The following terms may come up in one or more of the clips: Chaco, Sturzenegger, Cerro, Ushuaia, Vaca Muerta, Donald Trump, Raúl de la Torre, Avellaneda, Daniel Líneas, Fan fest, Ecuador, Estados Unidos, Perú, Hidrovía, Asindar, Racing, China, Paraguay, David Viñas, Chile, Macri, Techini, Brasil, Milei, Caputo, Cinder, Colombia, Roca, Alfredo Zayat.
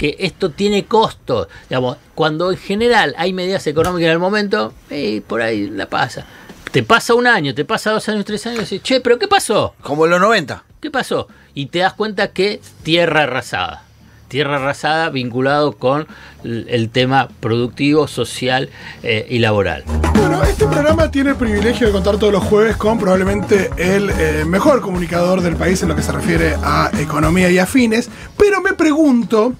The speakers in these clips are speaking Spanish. que esto tiene costos. Digamos, cuando en general hay medidas económicas en el momento, por ahí la pasa. Te pasa un año, te pasa 2 años, 3 años y dices, che, ¿pero qué pasó? Como en los 90. ¿Qué pasó? Y te das cuenta que tierra arrasada. Tierra arrasada vinculado con el tema productivo, social y laboral. Bueno, este programa tiene el privilegio de contar todos los jueves con probablemente el mejor comunicador del país en lo que se refiere a economía y afines, pero me pregunto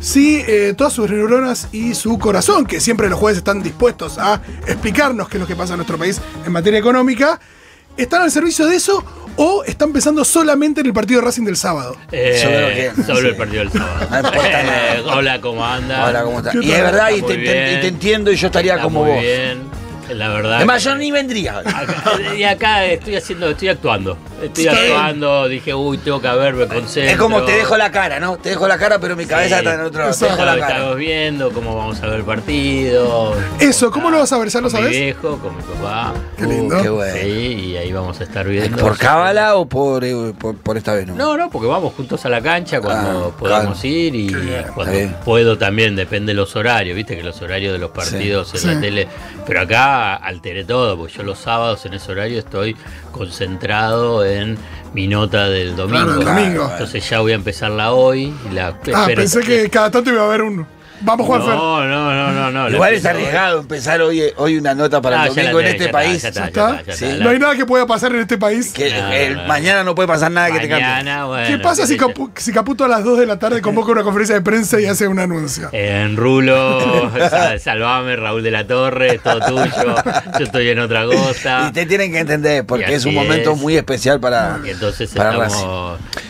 si todas sus neuronas y su corazón, que siempre los jueves están dispuestos a explicarnos qué es lo que pasa en nuestro país en materia económica, ¿están al servicio de eso o están pensando solamente en el partido de Racing del sábado? Solo sí. El partido del sábado. No importa nada. Hola, ¿cómo andas? Hola, ¿cómo estás? Y es verdad, y te entiendo y yo estaría está como muy vos. Bien, la verdad. Además, yo ni vendría. Acá estoy actuando. Dije, uy, tengo que haberme concentrado. Es como te dejo la cara, ¿no? Te dejo la cara, pero mi cabeza está en otro lado. Te dejo la cara. Estamos viendo cómo vamos a ver el partido. Eso, ¿cómo lo vas a ver? ¿Ya lo sabes? Con mi viejo, con mi papá. Qué lindo. Qué bueno. Sí, y ahí vamos a estar viendo. ¿Por cábala o por esta vez? No, no, porque vamos juntos a la cancha cuando podamos ir y cuando puedo también, depende de los horarios. Viste que los horarios de los partidos en la tele. Pero acá alteré todo, porque yo los sábados en ese horario estoy concentrado en mi nota del domingo. Claro, entonces ya voy a empezarla hoy. Y la pensé que cada tanto iba a haber uno. Vamos, Juanfer. No. Igual es arriesgado empezar hoy una nota para el domingo en este país. No hay nada que pueda pasar en este país. Mañana no puede pasar nada que te cambie. Bueno, ¿qué pasa si Caputo a las 2 de la tarde convoca una conferencia de prensa y hace un anuncio? En Rulo, salvame, Raúl de la Torre, es todo tuyo. Yo estoy en otra cosa. Y te tienen que entender, porque es un momento muy especial para entonces estamos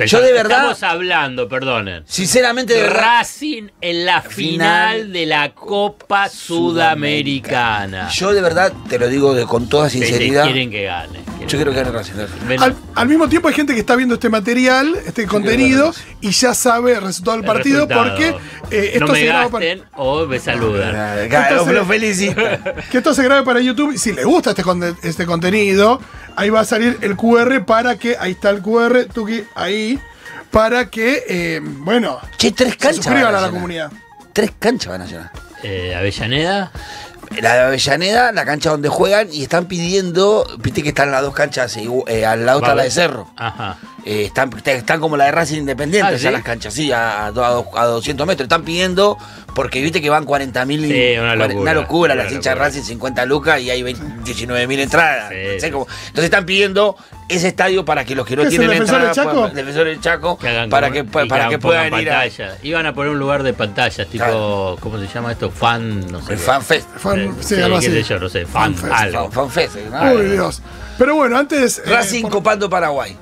yo de verdad estamos hablando, perdonen. Sinceramente de Racing en la final de la Copa Sudamericana. Yo de verdad te lo digo con toda sinceridad. Quieren que gane. Yo creo que gane Racing. Al mismo tiempo hay gente que está viendo este material, este contenido, y ya sabe el resultado del partido porque esto no me se graba para... o me saludan. Lo felicito. Que esto se grabe para YouTube. Si les gusta este contenido, ahí va a salir el QR para que... Ahí está el QR, Tuki, ahí. Para que, bueno, che, 3 canchas se suscriban a la comunidad. 3 canchas van a llenar. Avellaneda. La de Avellaneda, la cancha donde juegan, y están pidiendo, viste que están las 2 canchas, al lado está la de Cerro. Ajá. Están como la de Racing Independiente, ¿sí? Las canchas, sí, a 200 metros. Están pidiendo, porque viste que van 40.000 y sí, una locura las hinchas de Racing, 50 lucas y hay 19.000 entradas. Sí, no sé cómo. Entonces están pidiendo ese estadio para que los que no tienen entrada, Defensor del Chaco, para que puedan ir a... Iban a poner un lugar de pantallas, tipo, ¿cómo se llama esto? Fan, no sé. El Fan Fest. Fan Fest. Uy, Dios. Pero bueno, antes... Racing copando Paraguay.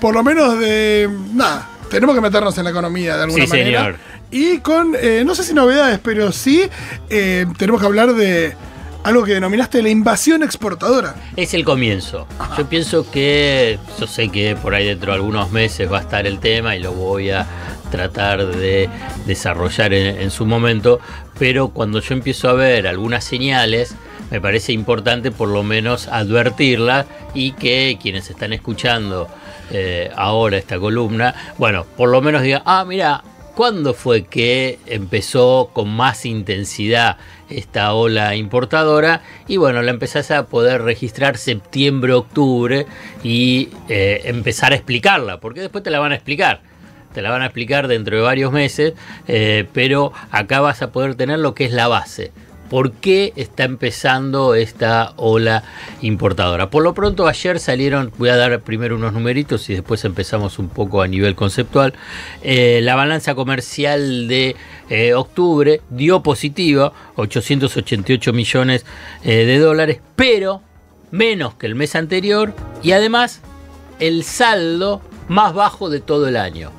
Por lo menos de... Nada, tenemos que meternos en la economía de alguna manera. Señor. Y con, no sé si novedades, pero sí tenemos que hablar de algo que denominaste la invasión exportadora. Es el comienzo. Ajá. Yo pienso que, yo sé que por ahí dentro de algunos meses va a estar el tema y lo voy a tratar de desarrollar en su momento, pero cuando yo empiezo a ver algunas señales, me parece importante por lo menos advertirlas y que quienes están escuchando ahora esta columna, bueno, por lo menos digan, mirá, ¿cuándo fue que empezó con más intensidad esta ola importadora? Y bueno, la empezás a poder registrar septiembre, octubre y empezar a explicarla, porque después te la van a explicar. Te la van a explicar dentro de varios meses, pero acá vas a poder tener lo que es la base. ¿Por qué está empezando esta ola importadora? Por lo pronto ayer salieron, voy a dar primero unos numeritos y después empezamos un poco a nivel conceptual. La balanza comercial de octubre dio positiva, 888 millones de dólares, pero menos que el mes anterior y además el saldo más bajo de todo el año.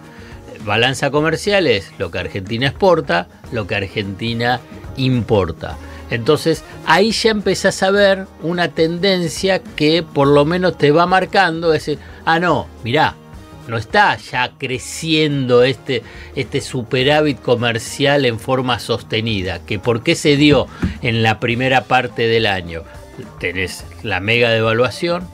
Balanza comercial es lo que Argentina exporta, lo que Argentina importa. Entonces ahí ya empezás a ver una tendencia que por lo menos te va marcando, decir, no, mirá, no está ya creciendo este superávit comercial en forma sostenida, que por qué se dio en la primera parte del año. Tenés la mega devaluación,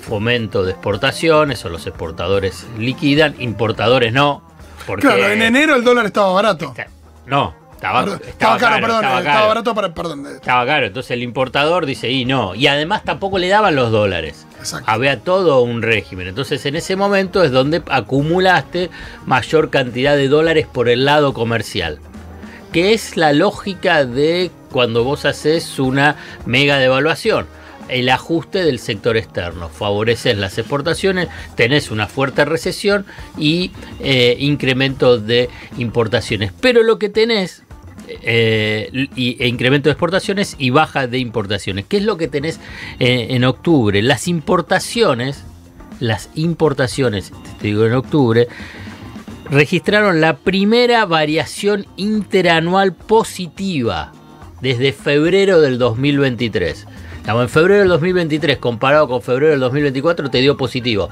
fomento de exportaciones, o los exportadores liquidan, importadores no. Porque... Claro, en enero el dólar estaba barato. Estaba caro, entonces el importador dice, y no, y además tampoco le daban los dólares. Exacto. Había todo un régimen, entonces en ese momento es donde acumulaste mayor cantidad de dólares por el lado comercial, que es la lógica de cuando vos haces una mega devaluación. El ajuste del sector externo, favoreces las exportaciones, tenés una fuerte recesión y incremento de importaciones, pero lo que tenés incremento de exportaciones y baja de importaciones. ¿Qué es lo que tenés en octubre? Las importaciones, te digo, en octubre registraron la primera variación interanual positiva desde febrero del 2023. En febrero del 2023 comparado con febrero del 2024 te dio positivo.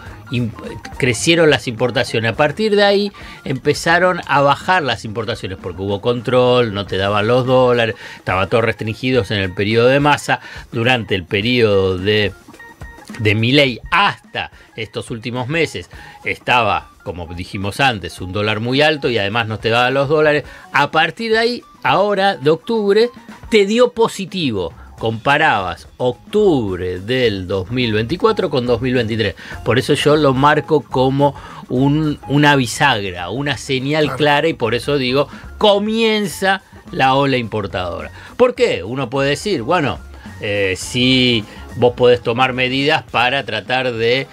Crecieron las importaciones. A partir de ahí empezaron a bajar las importaciones porque hubo control, no te daban los dólares, estaba todo restringido en el periodo de Massa. Durante el periodo de Milei hasta estos últimos meses estaba, como dijimos antes, un dólar muy alto y además no te daban los dólares. A partir de ahí, ahora de octubre, te dio positivo. Comparabas octubre del 2024 con 2023. Por eso yo lo marco como una bisagra, una señal clara, y por eso digo, comienza la ola importadora. ¿Por qué? Uno puede decir, bueno, si vos podés tomar medidas para tratar de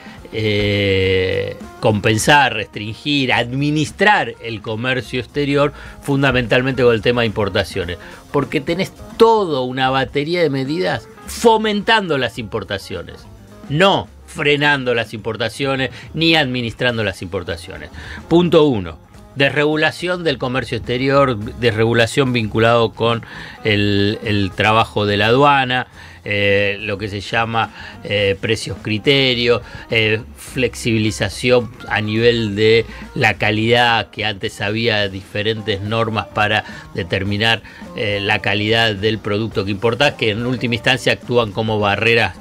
compensar, restringir, administrar el comercio exterior, fundamentalmente con el tema de importaciones, porque tenés toda una batería de medidas fomentando las importaciones, no frenando las importaciones ni administrando las importaciones. Punto 1. Desregulación del comercio exterior, desregulación vinculado con el trabajo de la aduana, lo que se llama precios criterios, flexibilización a nivel de la calidad, que antes había diferentes normas para determinar la calidad del producto que importás, que en última instancia actúan como barreras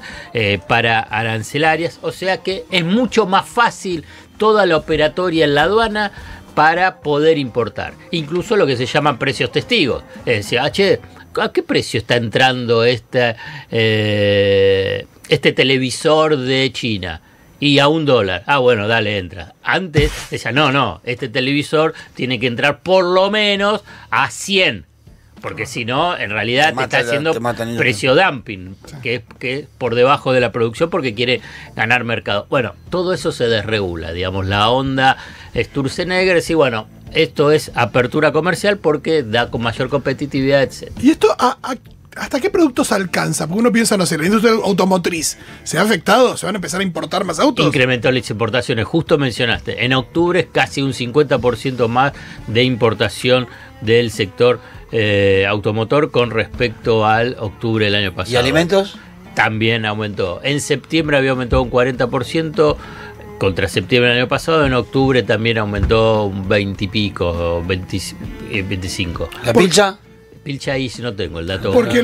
para arancelarias. O sea que es mucho más fácil toda la operatoria en la aduana para poder importar. Incluso lo que se llaman precios testigos. Es decir, che, ¿a qué precio está entrando este televisor de China? Y a $1. Ah, bueno, dale, entra. Antes decía, no, este televisor tiene que entrar por lo menos a 100. Porque si no, en realidad te está haciendo precio dumping, que es por debajo de la producción porque quiere ganar mercado. Bueno, todo eso se desregula, digamos, la onda Sturzenegger, sí, bueno, esto es apertura comercial porque da con mayor competitividad, etc. ¿Y esto hasta qué productos alcanza? Porque uno piensa, no sé, la industria automotriz, ¿se ha afectado? ¿Se van a empezar a importar más autos? Incrementó las importaciones, justo mencionaste. En octubre es casi un 50% más de importación del sector automotor con respecto al octubre del año pasado. ¿Y alimentos? También aumentó. En septiembre había aumentado un 40% contra septiembre del año pasado. En octubre también aumentó un 20 y pico, 25. ¿La pilcha? Pilcha ahí no tengo el dato. Porque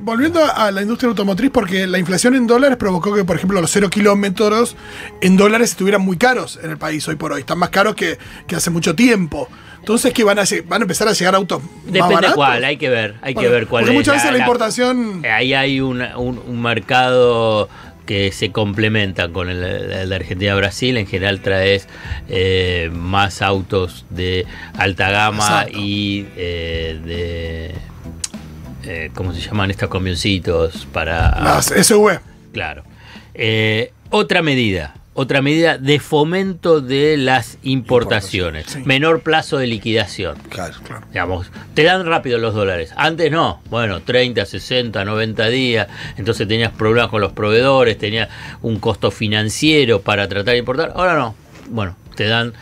volviendo a la industria automotriz, porque la inflación en dólares provocó que, por ejemplo, los 0 kilómetros en dólares estuvieran muy caros en el país hoy por hoy. Están más caros que hace mucho tiempo. Entonces, ¿qué van a empezar a llegar autos más baratos? Depende cuál, hay que ver cuál es. Porque muchas veces la importación... Ahí hay un mercado que se complementa con el de Argentina-Brasil. En general traes más autos de alta gama. Exacto. Y ¿cómo se llaman estos camioncitos? Para... Las SUV. Claro. Otra medida de fomento de las importaciones. Sí. Menor plazo de liquidación. Claro. Digamos, te dan rápido los dólares. Antes no. Bueno, 30, 60, 90 días. Entonces tenías problemas con los proveedores, tenías un costo financiero para tratar de importar. Ahora no. Bueno, te dan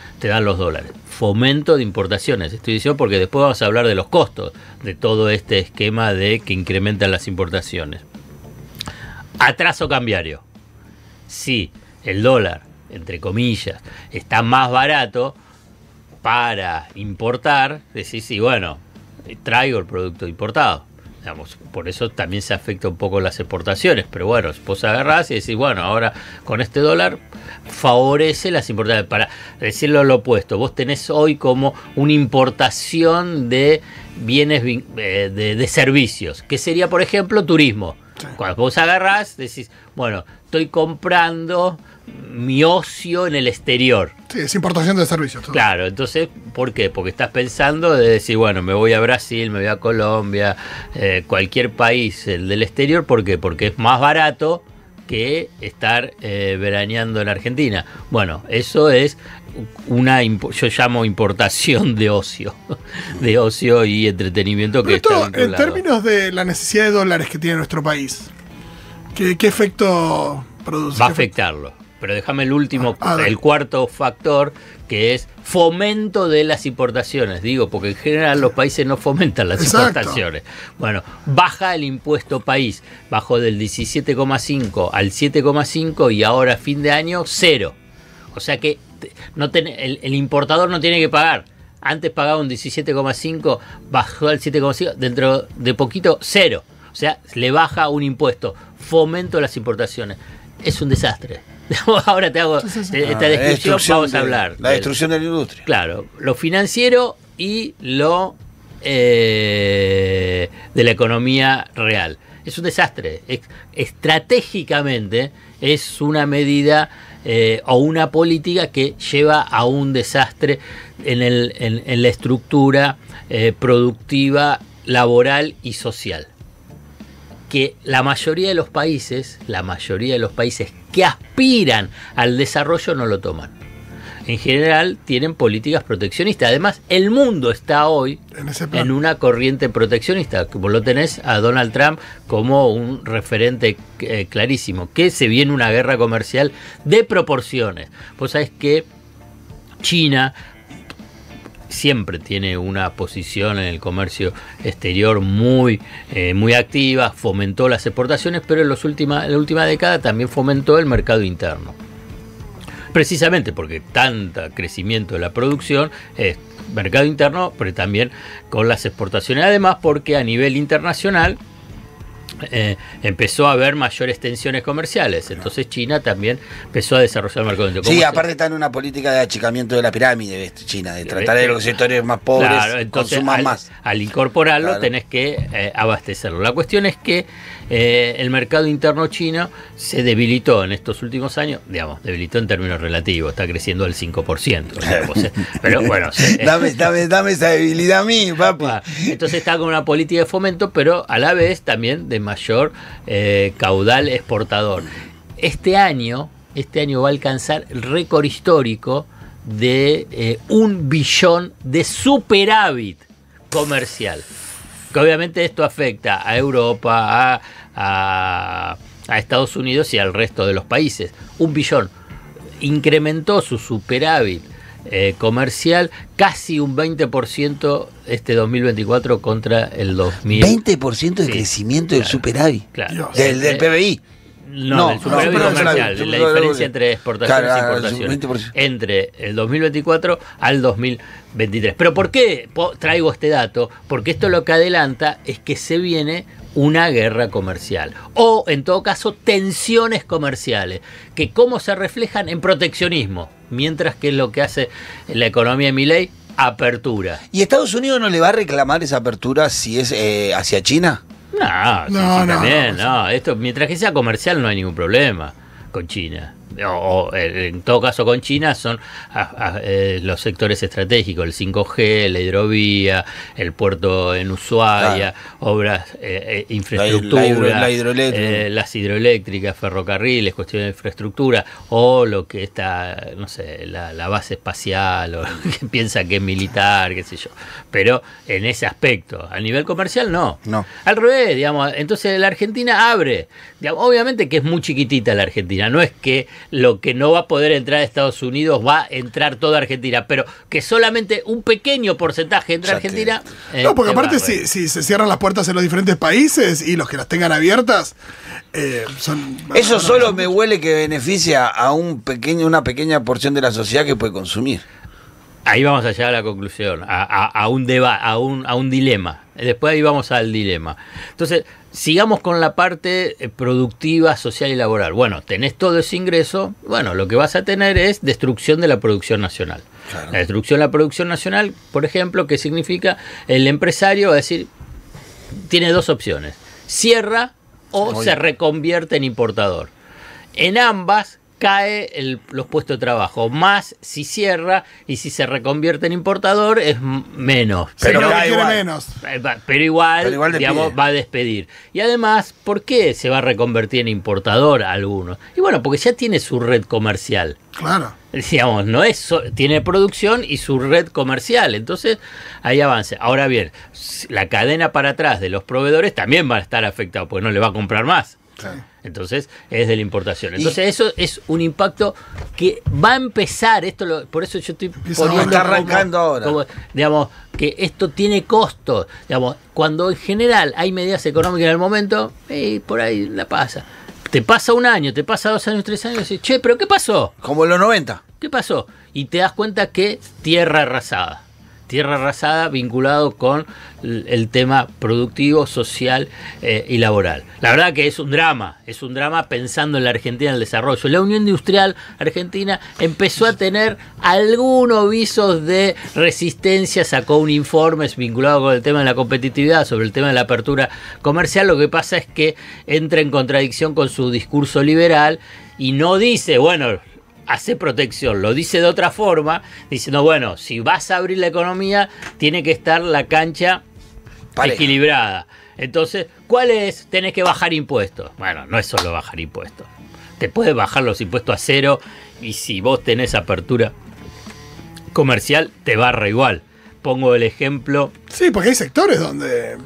los dólares. Fomento de importaciones. Estoy diciendo porque después vamos a hablar de los costos de todo este esquema de que incrementan las importaciones. Atraso cambiario. Sí. El dólar, entre comillas, está más barato para importar. Decís, sí, bueno, traigo el producto importado. Digamos, por eso también se afecta un poco las exportaciones, pero bueno, vos agarrás y decís, bueno, ahora con este dólar favorece las importaciones. Para decirlo lo opuesto, vos tenés hoy como una importación de bienes, de servicios, que sería, por ejemplo, turismo. Cuando vos agarrás, decís, bueno, estoy comprando mi ocio en el exterior. Sí, es importación de servicios. Todo. Claro, entonces, ¿por qué? Porque estás pensando de decir, bueno, me voy a Brasil, me voy a Colombia, cualquier país del exterior. ¿Por qué? Porque es más barato que estar veraneando en Argentina. Bueno, eso es una, yo llamo importación de ocio y entretenimiento. Pero que todo, está en términos de la necesidad de dólares que tiene nuestro país, ¿qué efecto produce? Va a afectarlo. Pero déjame el último, el cuarto factor, que es fomento de las importaciones. Digo, porque en general los países no fomentan las importaciones. Bueno, baja el impuesto país, bajó del 17,5 al 7,5 y ahora a fin de año 0. O sea que no el importador no tiene que pagar. Antes pagaba un 17,5, bajó al 7,5, dentro de poquito 0. O sea, le baja un impuesto, fomento de las importaciones. Es un desastre. Ahora te hago esta descripción, vamos a hablar. La destrucción de la industria. Claro, lo financiero y lo de la economía real. Es un desastre. Estratégicamente es una medida o una política que lleva a un desastre en la estructura productiva, laboral y social. Que la mayoría de los países que aspiran al desarrollo no lo toman. En general tienen políticas proteccionistas. Además, el mundo está hoy en una corriente proteccionista. Como lo tenés a Donald Trump como un referente clarísimo. Que se viene una guerra comercial de proporciones. Vos sabés que China siempre tiene una posición en el comercio exterior muy, muy activa, fomentó las exportaciones, pero en la última década también fomentó el mercado interno. Precisamente porque tanto crecimiento de la producción es mercado interno, pero también con las exportaciones. Además, porque a nivel internacional empezó a haber mayores tensiones comerciales. Entonces China también empezó a desarrollar el mercado interno. Sí, aparte está en una política de achicamiento de la pirámide China, de tratar de los sectores más pobres, claro, entonces, consuman más. Al incorporarlo, claro, tenés que abastecerlo. La cuestión es que el mercado interno chino se debilitó en estos últimos años, digamos, debilitó en términos relativos, está creciendo al 5%. O sea, pues, pero bueno, dame esa debilidad a mí, papá. Entonces está con una política de fomento, pero a la vez también de mayor caudal exportador. Este año va a alcanzar el récord histórico de 1 billón de superávit comercial. Que obviamente esto afecta a Europa, a Estados Unidos y al resto de los países. 1 billón. Incrementó su superávit comercial casi un 20% este 2024 contra el 2000. 20% de crecimiento, claro, del superávit, claro, del PBI. No, del superávit comercial, de la diferencia entre exportaciones, claro, e importaciones, entre el 2024 al 2023. Pero ¿por qué traigo este dato? Porque esto lo que adelanta es que se viene una guerra comercial, o en todo caso tensiones comerciales, que cómo se reflejan en proteccionismo, mientras que lo que hace la economía de Milei, apertura. ¿Y Estados Unidos no le va a reclamar esa apertura si es hacia China? No. Esto, mientras que sea comercial, no hay ningún problema con China. O en todo caso con China son los sectores estratégicos, el 5G, la hidrovía, el puerto en Ushuaia, obras, infraestructura, las hidroeléctricas, ferrocarriles, cuestiones de infraestructura, o lo que está, no sé, la base espacial, o que piensa que es militar, qué sé yo. Pero en ese aspecto, a nivel comercial, no. Al revés, digamos, entonces la Argentina abre. Digamos, obviamente que es muy chiquitita la Argentina, no es que lo que no va a poder entrar a Estados Unidos va a entrar toda Argentina, pero que solamente un pequeño porcentaje entre Argentina. No, porque aparte si se cierran las puertas en los diferentes países y los que las tengan abiertas son... Eso solo me huele que beneficia a una pequeña porción de la sociedad que puede consumir. Ahí vamos a llegar a la conclusión, a un dilema. Después ahí vamos al dilema. Entonces, sigamos con la parte productiva, social y laboral. Bueno, tenés todo ese ingreso, bueno, lo que vas a tener es destrucción de la producción nacional. Claro. La destrucción de la producción nacional, por ejemplo, ¿qué significa? El empresario va a decir, tiene dos opciones, cierra o se reconvierte en importador. En ambas cae los puestos de trabajo, más si cierra, y si se reconvierte en importador es menos. Pero cae igual. Menos. Pero igual digamos, va a despedir. Y además, ¿por qué se va a reconvertir en importador algunos? Y bueno, porque ya tiene su red comercial. Claro. Digamos, no es tiene producción y su red comercial, entonces ahí avanza. Ahora bien, la cadena para atrás de los proveedores también va a estar afectada, porque no le va a comprar más. Claro. Entonces es de la importación. Entonces eso es un impacto que va a empezar, por eso yo estoy poniendo, está arrancando ahora. Como, digamos, que esto tiene costos. Digamos, cuando en general hay medidas económicas en el momento, por ahí la pasa. Te pasa un año, te pasa 2 años, 3 años y dices, che, pero ¿qué pasó? Como en los 90. ¿Qué pasó? Y te das cuenta que tierra arrasada. Tierra arrasada vinculado con el tema productivo, social y laboral. La verdad que es un drama pensando en la Argentina, en el desarrollo. La Unión Industrial Argentina empezó a tener algunos visos de resistencia, sacó un informe vinculado con el tema de la competitividad, sobre el tema de la apertura comercial. Lo que pasa es que entra en contradicción con su discurso liberal y no dice, bueno, hace protección, lo dice de otra forma, diciendo, bueno, si vas a abrir la economía, tiene que estar la cancha pareja, equilibrada. Entonces, ¿cuál es? Tenés que bajar impuestos. Bueno, no es solo bajar impuestos. Te puedes bajar los impuestos a cero y si vos tenés apertura comercial, te barra igual. Pongo el ejemplo. Sí, porque hay sectores donde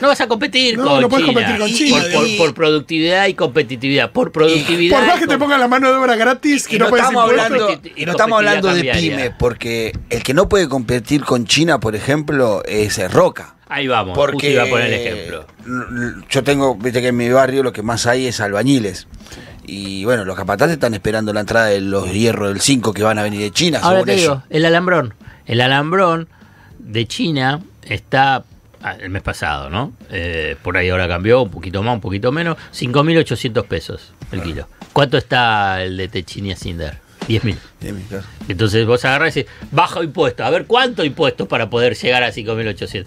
no vas a competir, no podés competir con China. Por productividad y competitividad. Por productividad. Por más que te pongan la mano de obra gratis, que no puedes competir. Y no estamos hablando de pymes, porque el que no puede competir con China, por ejemplo, es Roca. Ahí vamos, porque iba a poner el ejemplo. Yo tengo, viste que en mi barrio lo que más hay es albañiles. Y bueno, los capataces están esperando la entrada de los hierros del 5 que van a venir de China. Ahora te digo, el alambrón. El alambrón de China está el mes pasado, ¿no? Por ahí ahora cambió, un poquito más, un poquito menos. 5.800 pesos el kilo. ¿Cuánto está el de Techini a Cinder? 10.000. Claro. Entonces vos agarrás y decís, bajo impuestos. A ver, ¿cuánto impuestos para poder llegar a 5.800?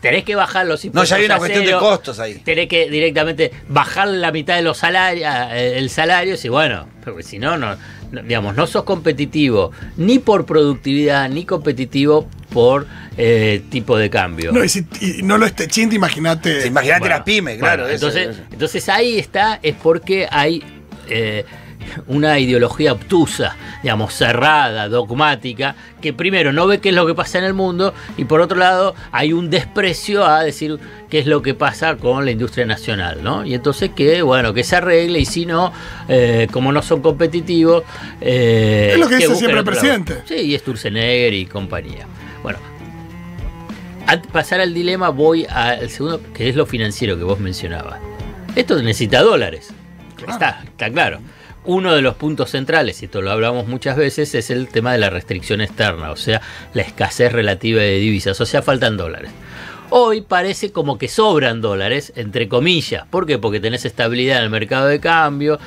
Tenés que bajar los impuestos. No, ya hay una cuestión de costos ahí. Tenés que directamente bajar la mitad de los salarios, el salario, y bueno, porque si no, digamos, no sos competitivo ni por productividad, ni competitivo por tipo de cambio. No, y no lo esté chinta, imagínate. Imagínate bueno, las pymes, claro. Bueno, entonces ahí está, es porque hay una ideología obtusa, digamos, cerrada, dogmática, que primero no ve qué es lo que pasa en el mundo y por otro lado hay un desprecio a decir qué es lo que pasa con la industria nacional, ¿no? Y entonces que, bueno, que se arregle y si no, como no son competitivos... es lo que dice siempre el presidente. Sí, y Sturzenegger y compañía. Bueno, antes de pasar al dilema voy al segundo, que es lo financiero que vos mencionabas. Esto necesita dólares. Claro. Está claro. Uno de los puntos centrales, y esto lo hablamos muchas veces, es el tema de la restricción externa, o sea, la escasez relativa de divisas, o sea, faltan dólares. Hoy parece como que sobran dólares, entre comillas. ¿Por qué? Porque tenés estabilidad en el mercado de cambio.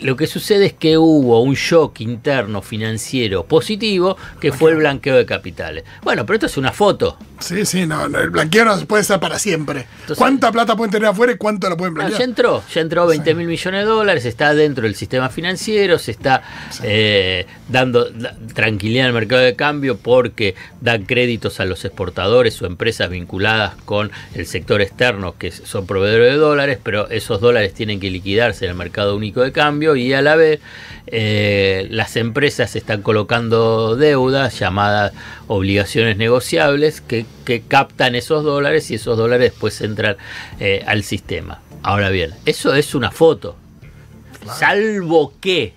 Lo que sucede es que hubo un shock interno financiero positivo que fue el blanqueo de capitales. Bueno, pero esto es una foto. Sí, no, el blanqueo no puede estar para siempre. Entonces, ¿cuánta plata pueden tener afuera y cuánto la pueden blanquear? No, ya entró 20 mil millones de dólares, está dentro del sistema financiero, se está dando tranquilidad al mercado de cambio porque dan créditos a los exportadores o empresas vinculadas con el sector externo que son proveedores de dólares, pero esos dólares tienen que liquidarse en el mercado único de cambio. Y a la vez las empresas están colocando deudas llamadas obligaciones negociables que captan esos dólares y esos dólares después entran al sistema. Ahora bien, eso es una foto. Salvo que,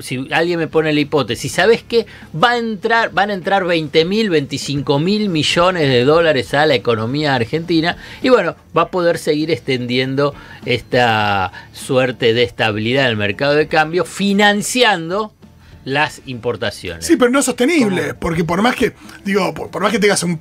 si alguien me pone la hipótesis, ¿sabes qué? Van a entrar 20 mil, 25 mil millones de dólares a la economía argentina y bueno, va a poder seguir extendiendo esta suerte de estabilidad en el mercado de cambio, financiando las importaciones. Sí, pero no es sostenible. ¿Cómo? Porque por más que, digo, por más que tengas un,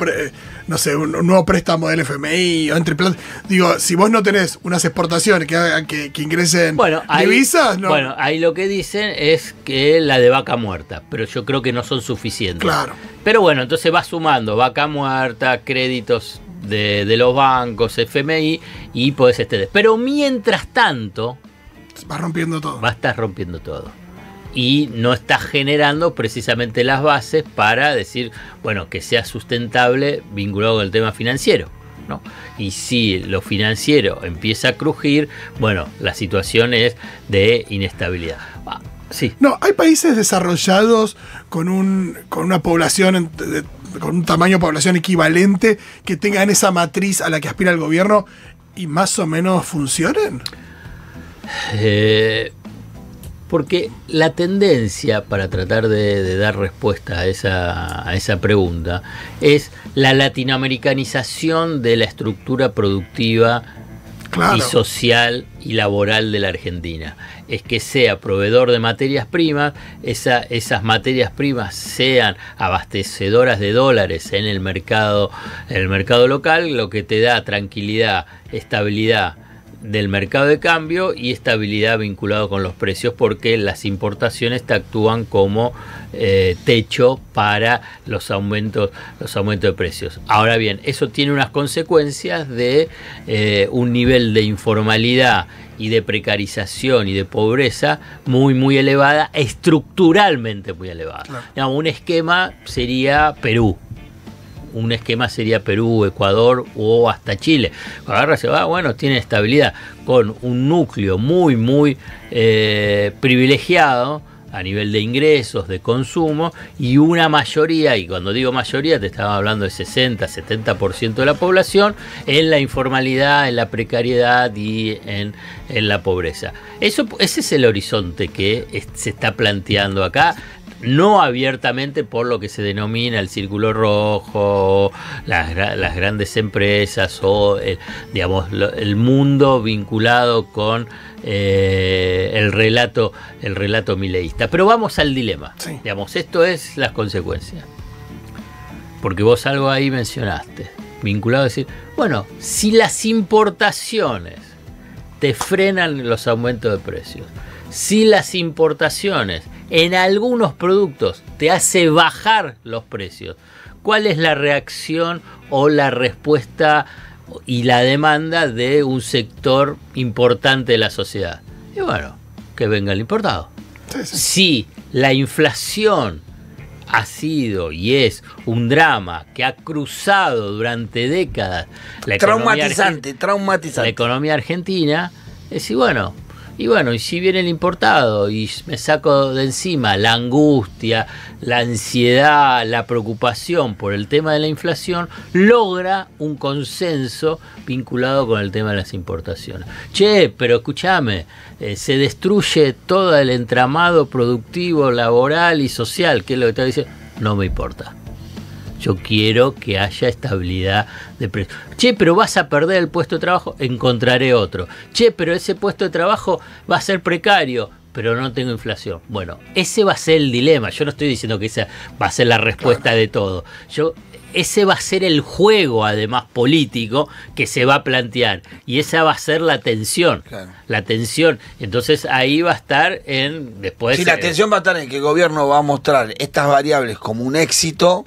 no sé, un nuevo préstamo del FMI o entre plantas, digo, si vos no tenés unas exportaciones que ingresen, bueno, divisas, no. Bueno, ahí lo que dicen es que la de Vaca Muerta, pero yo creo que no son suficientes. Claro. Pero bueno, entonces va sumando Vaca Muerta, créditos de los bancos, FMI y podés extender. Pero mientras tanto, vas rompiendo todo. Vas a estar rompiendo todo. Y no estás generando precisamente las bases para decir, bueno, que sea sustentable vinculado con el tema financiero, ¿no? Y si lo financiero empieza a crujir, bueno, la situación es de inestabilidad. Ah, sí. No, hay países desarrollados con una población, con un tamaño de población equivalente que tengan esa matriz a la que aspira el gobierno y más o menos funcionen. Porque la tendencia, para tratar de dar respuesta a esa pregunta, es la latinoamericanización de la estructura productiva, claro, y social y laboral de la Argentina. Es que sea proveedor de materias primas, esas materias primas sean abastecedoras de dólares en el mercado local, lo que te da tranquilidad, estabilidad del mercado de cambio y estabilidad vinculado con los precios, porque las importaciones te actúan como techo para los aumentos de precios. Ahora bien, eso tiene unas consecuencias de un nivel de informalidad y de precarización y de pobreza muy, muy elevada, estructuralmente muy elevada. No, un esquema sería Perú. Un esquema sería Perú, Ecuador o hasta Chile. Agarra, se va, bueno, tiene estabilidad con un núcleo muy, muy privilegiado a nivel de ingresos, de consumo y una mayoría, y cuando digo mayoría te estaba hablando de 60, 70% de la población en la informalidad, en la precariedad y en la pobreza. Ese es el horizonte que se está planteando acá. No abiertamente por lo que se denomina el círculo rojo, las grandes empresas o digamos, el mundo vinculado con el relato mileísta. Pero vamos al dilema. Sí. Digamos, esto es las consecuencias. Porque vos algo ahí mencionaste, vinculado a decir, bueno, si las importaciones te frenan los aumentos de precios, si las importaciones en algunos productos te hace bajar los precios, ¿cuál es la reacción o la respuesta y la demanda de un sector importante de la sociedad? Y bueno, que venga el importado. Sí, sí. Si la inflación ha sido y es un drama que ha cruzado durante décadas la traumatizante. La economía argentina, es y bueno, y si viene el importado y me saco de encima la angustia, la ansiedad, la preocupación por el tema de la inflación, logra un consenso vinculado con el tema de las importaciones. Che, pero escúchame, se destruye todo el entramado productivo, laboral y social, que es lo que te dice, no me importa. Yo quiero que haya estabilidad de precios. Che, pero vas a perder el puesto de trabajo, encontraré otro. Che, pero ese puesto de trabajo va a ser precario, pero no tengo inflación. Bueno, ese va a ser el dilema. Yo no estoy diciendo que esa va a ser la respuesta, claro, de todo. Ese va a ser el juego, además, político que se va a plantear. Y esa va a ser la tensión. Claro. La tensión. Entonces ahí va a estar en... después. Sí, la tensión va a estar en que el gobierno va a mostrar estas variables como un éxito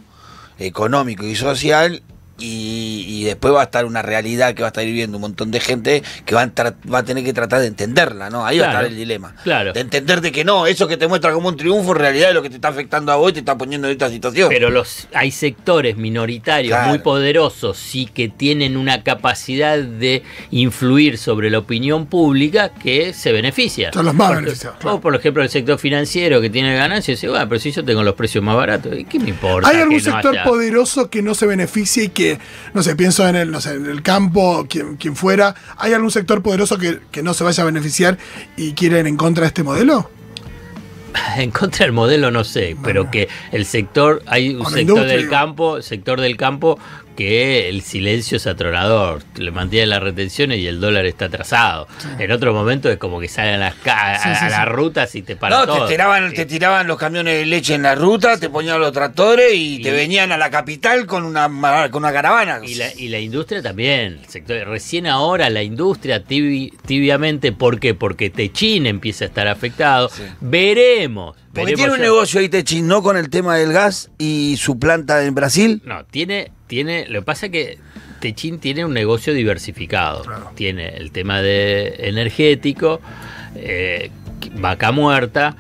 económico y social, y después va a estar una realidad que va a estar viviendo un montón de gente que va a tener que tratar de entenderla, ¿no? Ahí, claro, va a estar el dilema. Claro. De entender de que no, eso que te muestra como un triunfo en realidad es lo que te está afectando a vos y te está poniendo en esta situación. Pero hay sectores minoritarios, claro, muy poderosos, sí, que tienen una capacidad de influir sobre la opinión pública que se benefician. Son los más beneficiados. Claro. O por ejemplo el sector financiero que tiene ganancias y dice, bueno, pero si yo tengo los precios más baratos, ¿qué me importa? ¿Hay algún sector poderoso que no se beneficie y que, no sé, pienso en el campo, quien fuera, ¿hay algún sector poderoso que no se vaya a beneficiar y quieren en contra de este modelo? en contra del modelo no sé, pero bueno, que el sector, hay un sector del campo, que el silencio es atronador, le mantiene las retenciones y el dólar está atrasado. Sí. En otro momento es como que salen a las rutas y te paran todo. Te tiraban los camiones de leche en la ruta, te ponían los tractores y te venían a la capital con una caravana. Y la industria también, el sector, recién ahora la industria tibiamente, ¿por qué? Porque Techini empieza a estar afectado. Sí. Veremos. Porque tiene un negocio ahí Techini, ¿no? Con el tema del gas y su planta en Brasil. No, lo que pasa es que Techini tiene un negocio diversificado. Claro. Tiene el tema de energético, Vaca Muerta,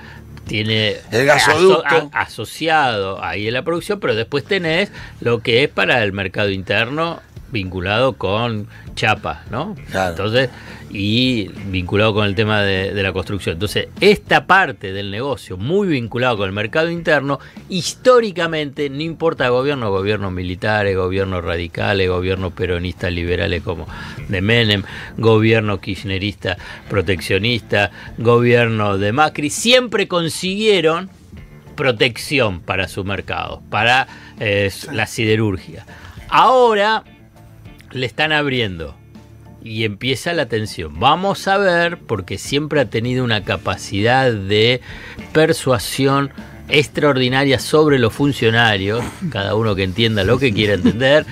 tiene el gasoducto asociado ahí en la producción, pero después tenés lo que es para el mercado interno vinculado con chapas, ¿no? Claro. Entonces, y vinculado con el tema de la construcción. Entonces, esta parte del negocio, muy vinculado con el mercado interno, históricamente, no importa gobiernos militares, gobiernos radicales, gobiernos peronistas liberales como de Menem, gobierno kirchnerista proteccionista, gobierno de Macri, siempre consiguieron protección para su mercado, para la siderurgia. Ahora le están abriendo y empieza la tensión. Vamos a ver, porque siempre ha tenido una capacidad de persuasión extraordinaria sobre los funcionarios, cada uno que entienda lo que quiera entender,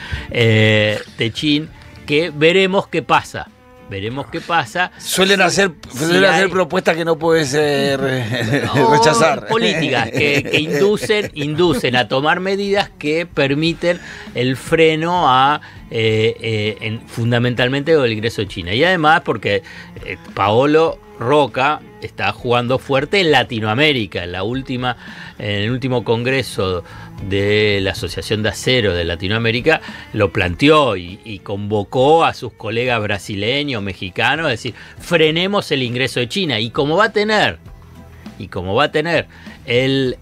Techini, que veremos qué pasa. Veremos qué pasa. Suelen hacer propuestas que no puedes rechazar. Políticas que inducen a tomar medidas que permiten el freno a fundamentalmente el ingreso de China. Y además porque Roca está jugando fuerte en Latinoamérica. En el último congreso de la Asociación de Acero de Latinoamérica lo planteó y convocó a sus colegas brasileños, mexicanos, a decir, frenemos el ingreso de China. Y como va a tener, el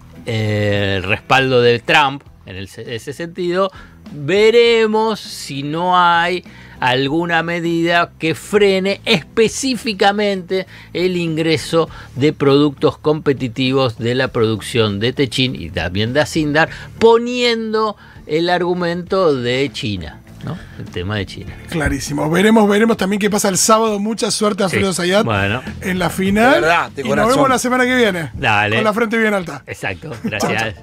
respaldo de Trump en ese sentido, veremos si no hay alguna medida que frene específicamente el ingreso de productos competitivos de la producción de Techini y también de Asindar, poniendo el argumento de China, ¿no? El tema de China. Clarísimo. Veremos también qué pasa el sábado. Mucha suerte a Alfredo Zayat en la final. De verdad, y nos vemos la semana que viene. Dale. Con la frente bien alta. Exacto. Gracias.